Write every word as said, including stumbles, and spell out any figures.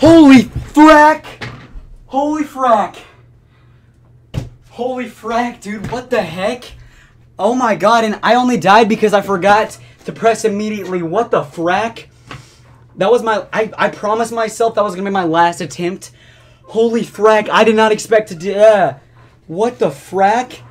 Holy frack! Holy frack! Holy frack, dude, what the heck? Oh my god, and I only died because I forgot to press immediately. What the frack? That was my... I, I promised myself that was gonna be my last attempt. Holy frack, I did not expect to do... Uh, what the frack?